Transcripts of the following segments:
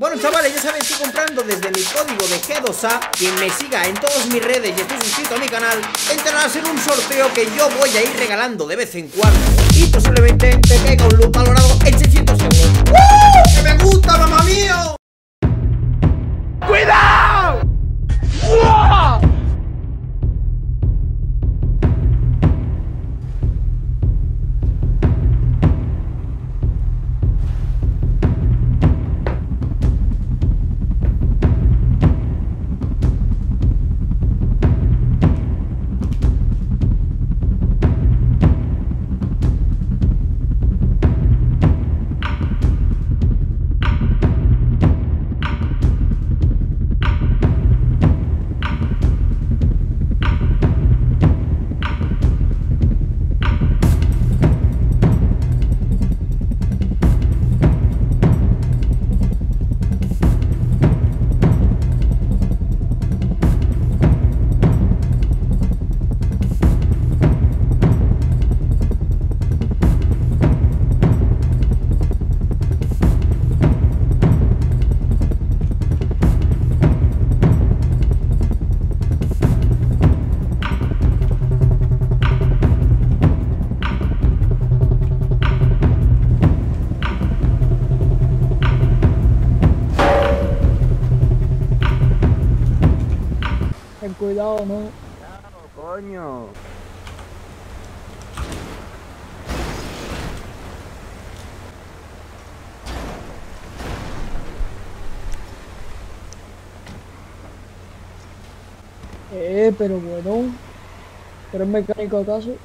Bueno, chavales, ya saben, estoy comprando desde mi código de G2A. Quien me siga en todas mis redes y esté suscrito a mi canal entrarás en un sorteo que yo voy a ir regalando de vez en cuando. Y posiblemente te caiga un loot valorado en 600 euros. ¡Uh! ¡Que me gusta, mamá mío! ¡Cuidado! ¡Uah! Ten cuidado, ¿no? Cuidado, coño. Pero bueno. ¿Pero es mecánico acaso?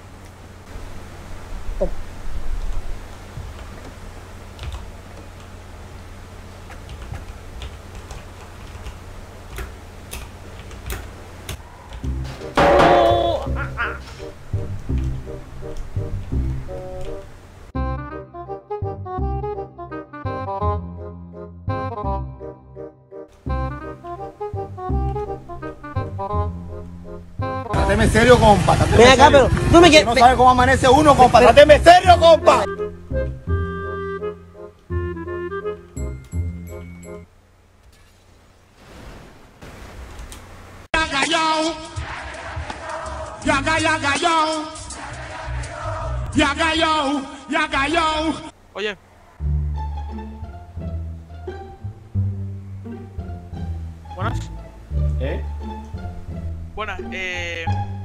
Tráteme serio, compa. Ven acá, serio. Pero tú me quieres. No sabes cómo amanece uno, compa. Tráteme serio, compa. Ya cayó. Oye. Buenas. Buenas, te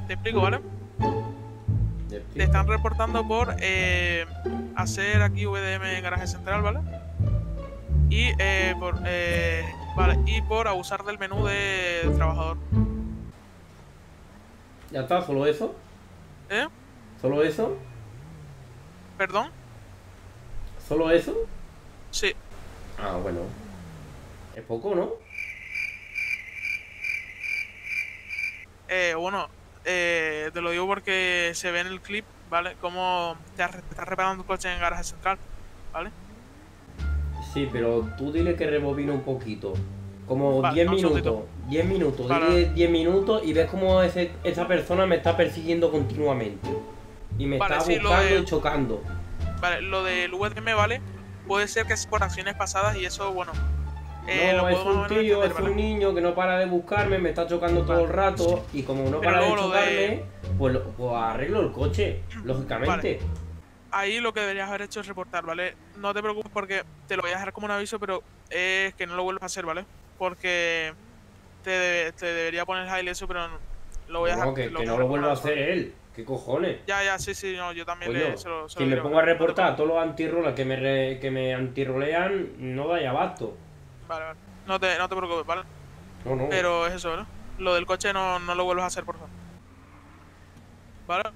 explico, ¿vale? Te están reportando por hacer aquí VDM en Garaje Central, ¿vale? Y por abusar del menú de trabajador. ¿Ya está? ¿Solo eso? ¿Eh? ¿Solo eso? ¿Perdón? ¿Solo eso? Sí. Ah, bueno. Es poco, ¿no? Bueno, te lo digo porque se ve en el clip, ¿vale? Cómo te estás reparando el coche en Garaje Central, ¿vale? Sí, pero tú dile que rebobine un poquito. Como 10 minutos. 10 minutos, dile 10 minutos y ves cómo esa persona me está persiguiendo continuamente. Y me está buscando y chocando. Vale, lo del VDM, ¿vale? Puede ser que es por acciones pasadas y eso, bueno... no, es un tío, es un niño que no para de buscarme, me está chocando todo el rato y como no para de chocarme, pues arreglo el coche, lógicamente. Ahí lo que deberías haber hecho es reportar, ¿vale? No te preocupes porque te lo voy a dejar como un aviso, pero es que no lo vuelvas a hacer, ¿vale? Porque te debería poner high eso, pero lo voy a dejar. Que no lo vuelva a hacer él, ¿qué cojones? Ya, sí, no, yo también se lo si me pongo a reportar a todos los antirrolas que me antirrolean, no da abasto. Vale. No te preocupes, ¿vale? No. Pero es eso, ¿no? Lo del coche no lo vuelvas a hacer, por favor. ¿Vale?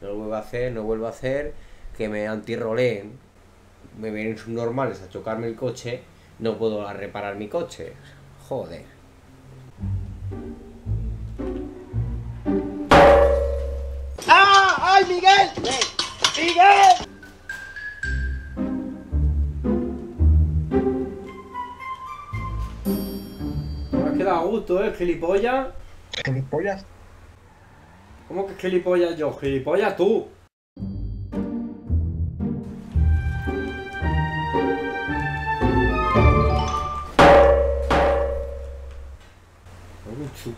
No vuelvo a hacer que me antirroleen. Me vienen subnormales a chocarme el coche. No puedo reparar mi coche. Joder. ¡Ay, Miguel! ¡Miguel! Me has quedado a gusto, ¿eh? ¿Gilipollas? ¿Gilipollas? ¿Cómo que gilipollas yo? ¡Gilipollas tú!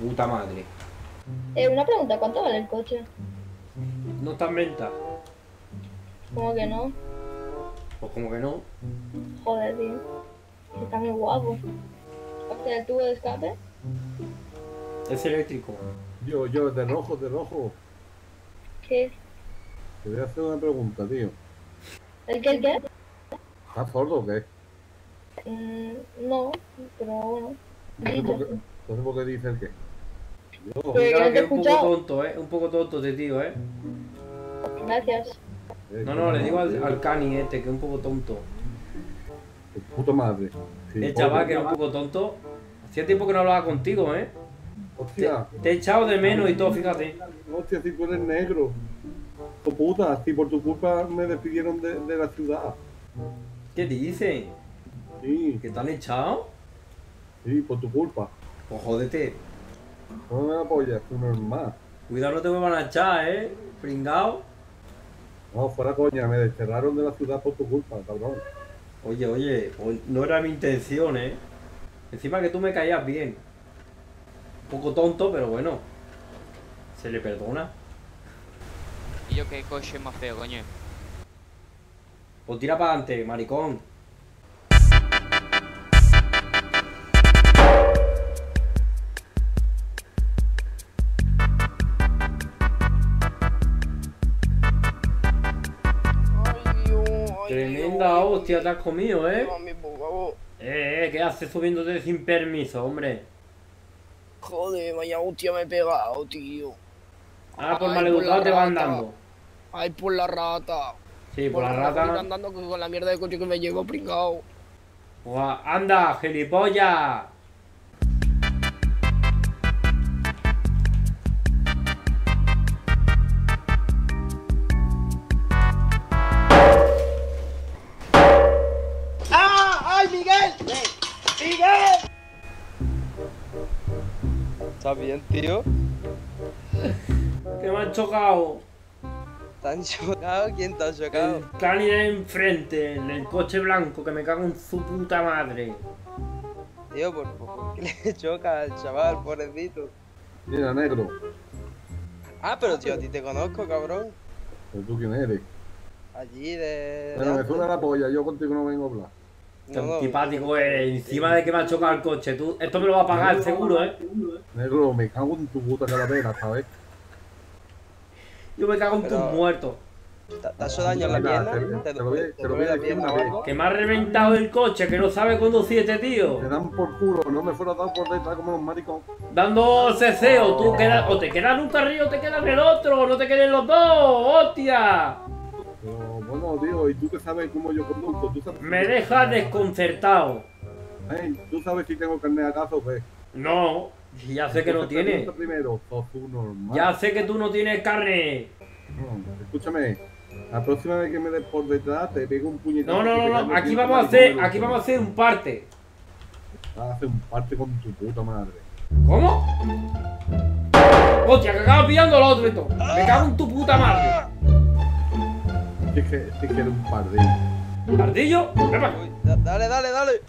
puta madre. Una pregunta, ¿cuánto vale el coche? No está en venta. ¿Cómo que no? Pues como que no. Joder, tío. Está muy guapo. ¿Hostia, el tubo de escape? Es eléctrico. Yo, de rojo. ¿Qué? Te voy a hacer una pregunta, tío. ¿El qué? ¿Estás sordo o qué? No, pero bueno. Entonces, ¿por qué dice el qué? Yo, claro que es un poco tonto, ¿eh? Un poco tonto este tío, ¿eh? Gracias. No, le digo al cani este, que es un poco tonto. El puto madre. Sí, el chaval que era un poco tonto. Hacía tiempo que no hablaba contigo, ¿eh? Hostia. Te he echado de menos y todo, fíjate. Hostia, si tú eres negro. Tu puta, si por tu culpa me despidieron de la ciudad. ¿Qué dices? Sí. ¿Que te han echado? Sí, por tu culpa. Pues jódete. No me apoyas, tú normal. Cuidado, no te vuelvan a echar, ¿eh? Pringao. No, fuera coña, me desterraron de la ciudad por tu culpa, cabrón. Oye, no era mi intención, ¿eh? Encima que tú me caías bien. Un poco tonto, pero bueno. Se le perdona. Y yo qué coche más feo, coño. Pues tira para adelante, maricón. Tremenda hostia, te has comido, ¿eh? ¿Qué haces subiéndote sin permiso, hombre? Joder, vaya hostia, me he pegado, tío. Ahora por maleducado te van dando. Ay, por la rata. Sí, por la rata. Me están dando con la mierda de coche que me llevo, pringao. Anda, gilipollas. ¿Estás bien, tío? ¿Qué me han chocado? ¿Te han chocado? ¿Quién te ha chocado? El cani de enfrente, el coche blanco, que me cago en su puta madre. Tío, ¿por qué le choca al chaval, pobrecito? Mira, negro. Ah, pero tío, a ti te conozco, cabrón. ¿Pero tú quién eres? Allí de... Pero me suena la polla, yo contigo no vengo a hablar. Qué antipático eres, encima de que me ha chocado el coche, tú. Esto me lo va a pagar el seguro, ¿eh? Negro, me cago en tu puta calavera, ¿sabes? Yo me cago en tus muertos. ¿Te has hecho daño en la pierna? Te lo voy a decir una vez. Que me ha reventado el coche, que no sabe conducir este tío. Te dan por culo, no me fuera dado por detrás como los maricón. Dando ceceo, tú quedas, o te quedas en un carril o te quedas en el otro, no te queden los dos, hostia. Bueno, tío, ¿y tú que sabes cómo yo conduzco? Me dejas desconcertado. ¿Tú sabes si tengo carnet a casa o qué? No, ya sé que no tienes. Primero, tú normal. Ya sé que tú no tienes carnet. No, escúchame, la próxima vez que me des por detrás te pego un puñetazo. No, aquí vamos a hacer un parte. Vas a hacer un parte con tu puta madre. ¿Cómo? Hostia, que acabas pillando al otro esto. Me cago en tu puta madre. Es que era un pardillo. ¿Un pardillo? Dale.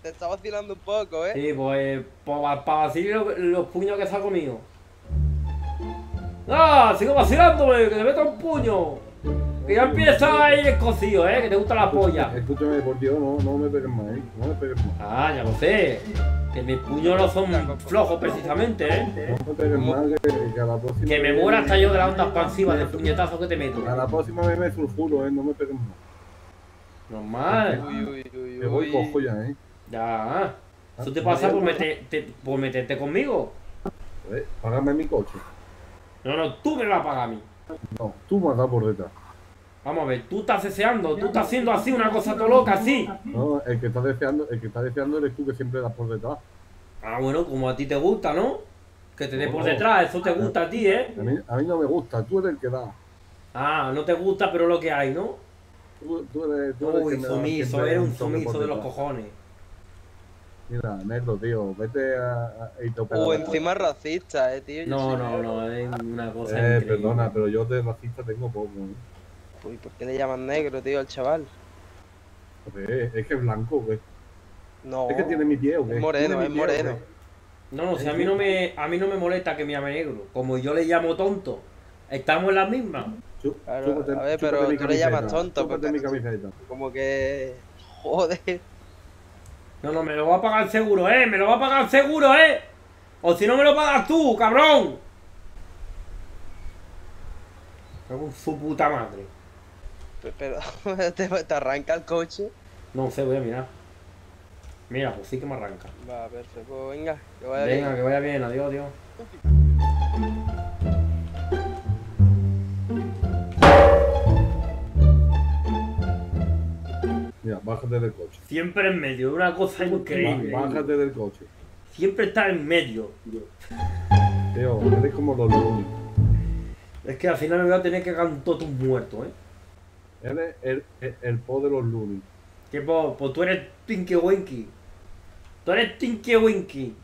Te está vacilando un poco, ¿eh? Sí, pues para vacilar los puños que se ha comido. ¡Ah! ¡Sigo vacilándome! ¡Que te meta un puño! Que ya empieza a ir escocido, ¿eh? Que te gusta la polla. Escúchame, por Dios, no me pegues más, ¿eh? No me pegues más. Ah, ya lo sé. Que mis puños no son flojos precisamente, ¿eh? Que me muera hasta yo de la onda expansiva del puñetazo que te meto. A la próxima vez me surjuro, ¿eh? No me pegues más. Normal. Uy. Me voy cojo ya, ¿eh? Ya. Eso te pasa por meterte conmigo. Págame mi coche. No, tú me lo vas a pagar a mí. No, tú me has dado por detrás. Vamos a ver, tú estás deseando, tú estás haciendo así una cosa todo loca, así. No, el que está deseando eres tú que siempre das por detrás. Ah, bueno, como a ti te gusta, ¿no? Que te dé por detrás, eso te gusta a ti, ¿eh? A mí no me gusta, tú eres el que da. Ah, no te gusta, pero lo que hay, ¿no? Tú eres el que sumiso, eres un sumiso de los cojones. Mira, negro, tío, vete a topar. Encima es racista, tío. No, es una cosa increíble. Perdona, pero yo de racista tengo poco, ¿eh? Uy, ¿por qué le llaman negro, tío, al chaval? Es que es blanco, güey. No. Es que tiene mi pie, güey. Es moreno, es moreno. Güey. No, no, si a mí no me molesta que me llame negro. Como yo le llamo tonto, estamos en las mismas. Claro, chúpate, a ver, pero tú le llamas tonto. Porque mi camiseta. Como que... Joder. No, no, me lo va a pagar el seguro, ¿eh? Me lo va a pagar el seguro, ¿eh? O si no me lo pagas tú, cabrón. Cago en su puta madre. Pero ¿te arranca el coche? No sé, voy a mirar. Mira, pues sí que me arranca. Va, perfecto, pues venga, que vaya bien. Venga, que vaya bien, adiós, adiós. Mira, bájate del coche. Siempre en medio, una cosa increíble. Bájate del coche. Siempre está en medio. Tío, eres como los lunes. Es que al final me voy a tener que cagar un totum muerto, ¿eh? Eres el po de los lunes. ¿Qué po? Pues tú eres Tinky Winky. Tú eres Tinky Winky.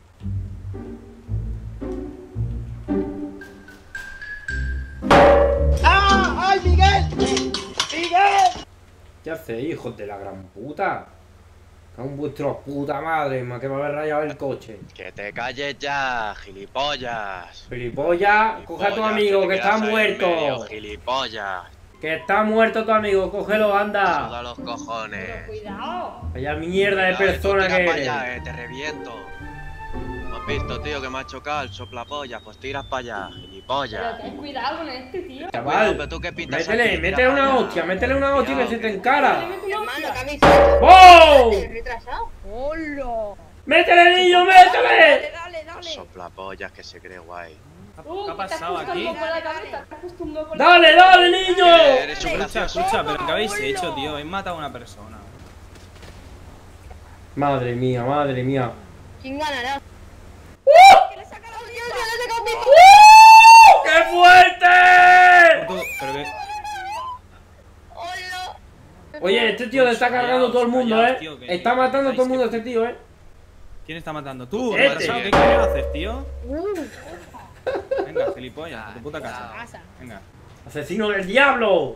¡Ah! ¡Ay, Miguel! ¡Miguel! ¿Qué hacéis, hijos de la gran puta? Con vuestra puta madre, que me habéis rayado el coche. Que te calles ya, gilipollas. Gilipollas, coge a tu amigo que está muerto. Medio, gilipollas. Que está muerto tu amigo, cógelo, anda. Todos los cojones. Pero cuidado. Vaya mierda de persona que eres. Allá, te reviento. ¿No has visto, tío, que me ha chocado el soplapollas? Pues tiras para allá, gilipollas. Pero ten cuidado con este, tío. Chaval, pero tú qué pintas. Métele una hostia y me siente en cara. ¡Oh! ¡Hola! ¡Métele, niño, métele! Dale. Soplapollas que se cree guay. ¿Qué ha pasado aquí? ¡Dale, niño! Escucha, pero ¿qué habéis hecho, tío? Habéis matado a una persona. Madre mía. ¿Quién ganará? ¡Que le saca la audiencia! ¡Qué fuerte! Pero qué... Oye, este tío le está cargando todo el mundo, ¿eh? Está matando a todo el mundo este tío, ¿eh? ¿Quién está matando? ¿Tú? ¿Qué quieres hacer, tío? Venga, gilipollas, a tu puta casa. Venga. ¡Asesino del diablo!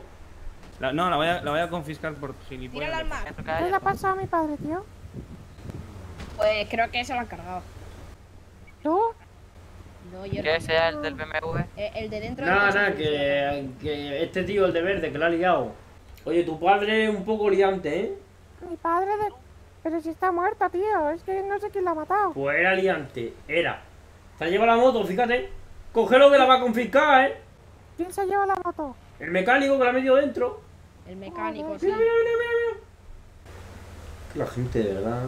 No, la voy a confiscar por gilipollas. Tírala al mar. ¿Qué le ha pasado a mi padre, tío? Pues creo que se lo han cargado. ¿Tú? No, yo no. ¿Qué sea el del BMW? El de dentro. Nada, que este tío, el de verde, que lo ha liado. Oye, tu padre es un poco liante, ¿eh? Mi padre de... Pero si está muerta, tío. Es que no sé quién la ha matado. Pues era liante, era. Se la lleva la moto, fíjate. Cógelo que la va a confiscar, ¿eh? ¿Quién se lleva la moto? El mecánico que la ha metido dentro. El mecánico, sí. Mira. La gente, de verdad.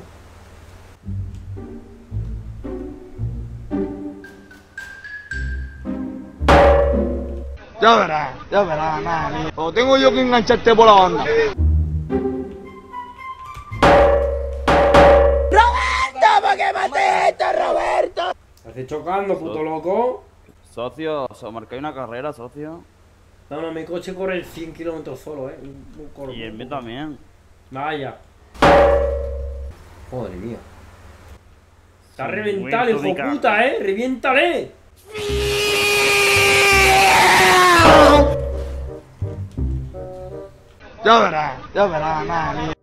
Ya verás, mami. O tengo yo que engancharte por la banda. ¡Roberto! ¿Por qué maté esto, Roberto? ¿Estás chocando, puto loco? Socio, os marcáis una carrera, socio. No, mi coche corre el 100 kilómetros solo, corto. Y el mío también. Vaya. Madre mía. Está reventado, hijo de puta, reviéntale. Ya verás, mami.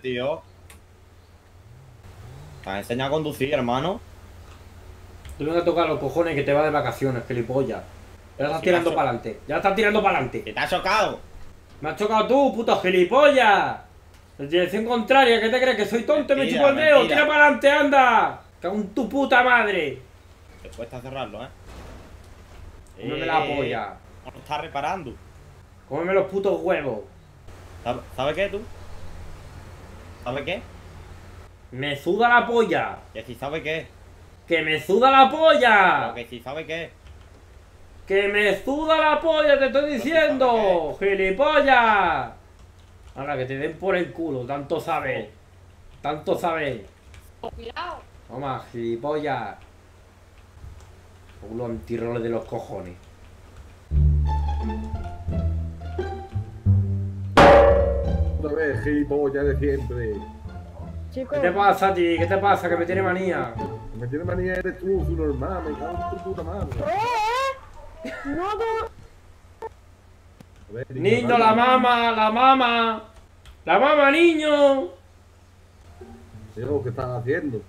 Tío, te has enseñado a conducir, hermano. Tú no te tocas los cojones que te vas de vacaciones, gilipollas. Ya estás tirando para adelante. ¡Te has chocado! ¡Me has chocado tú, puto gilipollas! En dirección contraria, ¿qué te crees? ¿Que soy tonto? Mentira, me chupo el dedo. ¡Tira para adelante, anda! ¡Cago en tu puta madre! Te cuesta cerrarlo, ¿eh? Cómeme la polla. No lo estás reparando. Cómeme los putos huevos. ¿Sabes qué, tú? ¿Sabe qué? Me suda la polla. Que si sabe qué. Que me suda la polla. Pero que si sabe qué. Que me suda la polla, te estoy diciendo. Si gilipollas. Ahora que te den por el culo, tanto sabes. Tanto sabes. Cuidado. Toma, gilipollas. Culo antirroles de los cojones. Otra vez, gilipollas de siempre. Chicos. ¿Qué te pasa, G? ¿Qué te pasa? Que me tiene manía. Me tiene manía, eres tú, su normal. Me cago en tu puta madre. No, no. Niño, la mama, la mama. La mama, niño. Pero, ¿qué estás haciendo?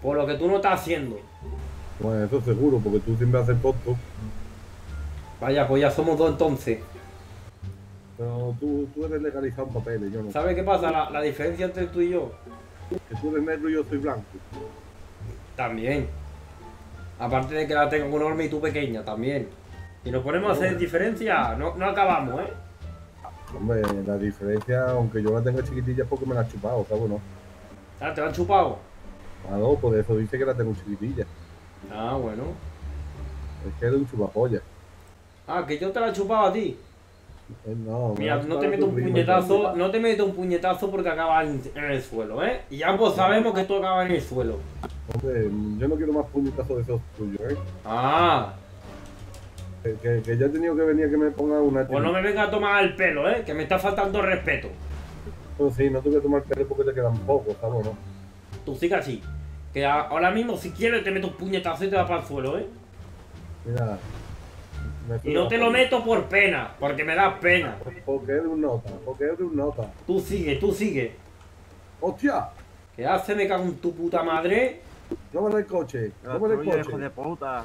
Por lo que tú no estás haciendo. Bueno, eso seguro, porque tú siempre haces tonto. Vaya, pues ya somos dos entonces. Pero tú eres legalizado en papeles, yo no. ¿Sabes qué pasa? La diferencia entre tú y yo. Que tú eres negro y yo soy blanco. También. Aparte de que la tengo enorme y tú pequeña, también. Y nos ponemos a hacer diferencia, no acabamos, ¿eh? Hombre, la diferencia, aunque yo la tenga chiquitilla, es porque me la han chupado, ¿sabes? No. Ah, ¿te la han chupado? Ah, no, por eso dice que la tengo chiquitilla. Ah, bueno. Es que eres un chupapolla. Ah, que yo te la he chupado a ti. No, mira, no te meto un puñetazo, no te meto un puñetazo porque acaba en el suelo, ¿eh? Y ambos sabemos que esto acaba en el suelo. Hombre, yo no quiero más puñetazos de esos tuyos, ¿eh? Ah. Que ya he tenido que venir a que me ponga una... Pues no me venga a tomar el pelo, ¿eh? Que me está faltando respeto. Pues sí, no te voy a tomar el pelo porque te quedan pocos, ¿sabes? ¿No? Tú sí que así. Que ahora mismo, si quieres, te meto un puñetazo y te vas para el suelo, ¿eh? Mira... Y no te lo meto por pena, porque me das pena. Porque es de un nota, porque es de un nota. Tú sigue, tú sigue. ¡Hostia! ¿Qué hace? Me cago en tu puta madre. No me el coche, no me el coche. Hijo de puta.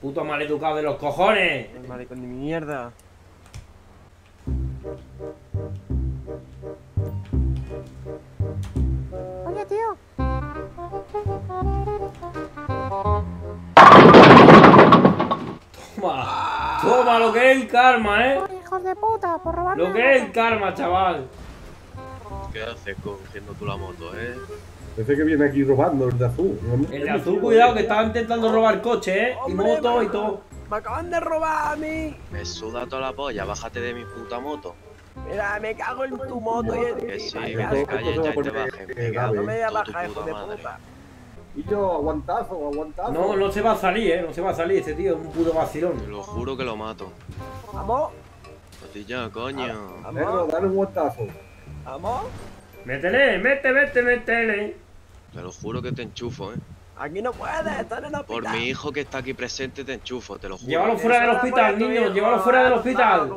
Puto maleducado de los cojones. El maricón de mierda. Oye, tío. Toma. Toma lo que es el karma, ¿eh? Hijos de puta, por robarme. Lo que es el karma, chaval. ¿Qué haces cogiendo tú la moto, eh? Parece que viene aquí robando el de azul. El de azul, cuidado, que estaba intentando robar coche, ¿eh? Y moto y todo. Me acaban de robar a mí. Me suda toda la polla, bájate de mi puta moto. Mira, me cago en tu moto y en ti. Que sí, que te calles ya y te bajes. No me voy a bajar, hijo de puta. Y yo, aguantazo, aguantazo. No, no se va a salir, no se va a salir ese tío, es un puto vacilón. Te lo juro que lo mato. ¿Vamos? Patilla, coño. Vamos, dale un guantazo. ¿Vamos? Métele, métele. Te lo juro que te enchufo, eh. Aquí no puedes, está en el hospital. Por mi hijo que está aquí presente te enchufo, te lo juro. Llévalo fuera del hospital, niño, llévalo fuera del hospital.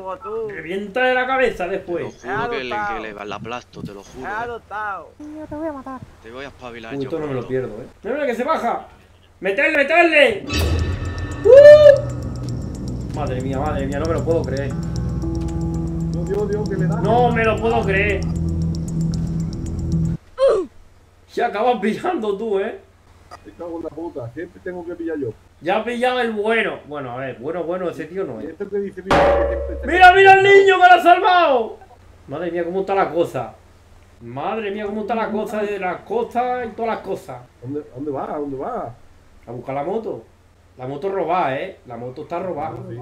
Revienta de la cabeza después. Te lo juro que le aplasto, te lo juro. Adoptado. Niño, te voy a matar. Te voy a espabilar. Uy, yo. Esto no me lo pierdo, eh. Mira que se baja. ¡Meterle, meterle! Madre mía, no me lo puedo creer. No, Dios, que le da. No me lo puedo creer. Se acabas pillando tú, eh. Me cago en la puta, siempre tengo que pillar yo. Ya ha pillado el bueno. Bueno, a ver, bueno, ese tío no es. ¡Mira, mira el niño que lo ha salvado! Madre mía, cómo está la cosa. Madre mía, cómo está la cosa de las cosas y todas las cosas. ¿Dónde va? ¿Dónde va? A buscar la moto. La moto robada, eh. La moto está robada. Sí.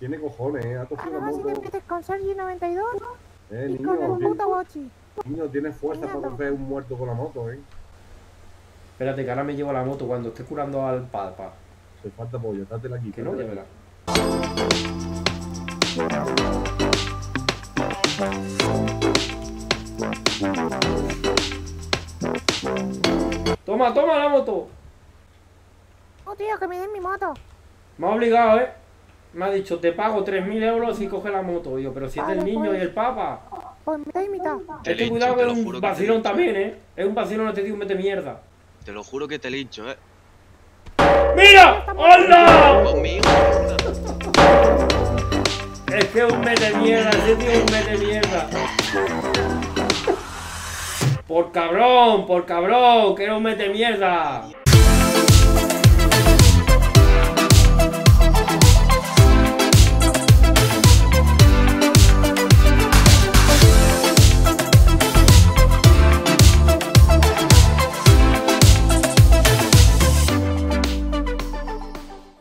Tiene cojones, eh. Ha tocado la moto. Si te metes con Sergio 92, ¿no? Y niño, con el puta Bochi. Niño, tienes fuerza para romper un muerto con la moto, eh. Espérate, que ahora me llevo la moto cuando esté curando al Papa. Te falta pollo, dátela aquí. Que no, llévela. Toma, toma la moto. No, tío, que me den mi moto. Me ha obligado, eh. Me ha dicho, te pago 3.000 euros si coge la moto. Y yo, pero si es del niño y el Papa. Pues mitad y mitad. Este cuidado que es un vacilón también, eh. Es un vacilón este tío, mete mierda. Te lo juro que te lincho, eh. ¡Mira! ¡Hola! Conmigo. Es que es un mete mierda, ese tío es un mete mierda. Por cabrón, que era un mete mierda.